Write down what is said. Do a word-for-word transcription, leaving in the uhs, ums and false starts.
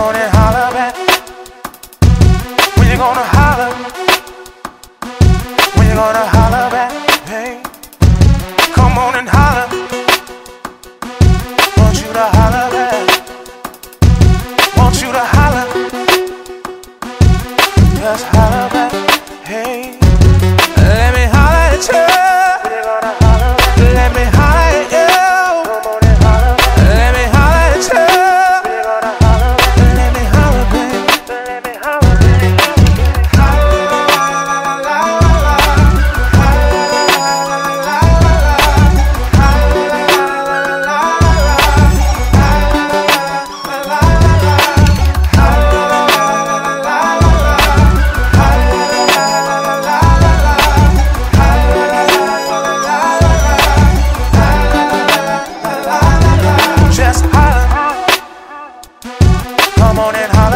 gonna holler back? When you gonna holler? When you gonna holler back? Hey, come on and holler. Want you to holler back? Want you to holler? Just holler back. Hey, let me holler at you. When you gonna holler back? Let me holler at you. Come on and holler back. Let me holler at you. When you gonna holler back? Let me holler back. Let me holler back. Holler la la la la la. Holler la la la la la. Holler la la la la la. Holler la la la la la. Holler la la la la la. Just holler, come on and holler.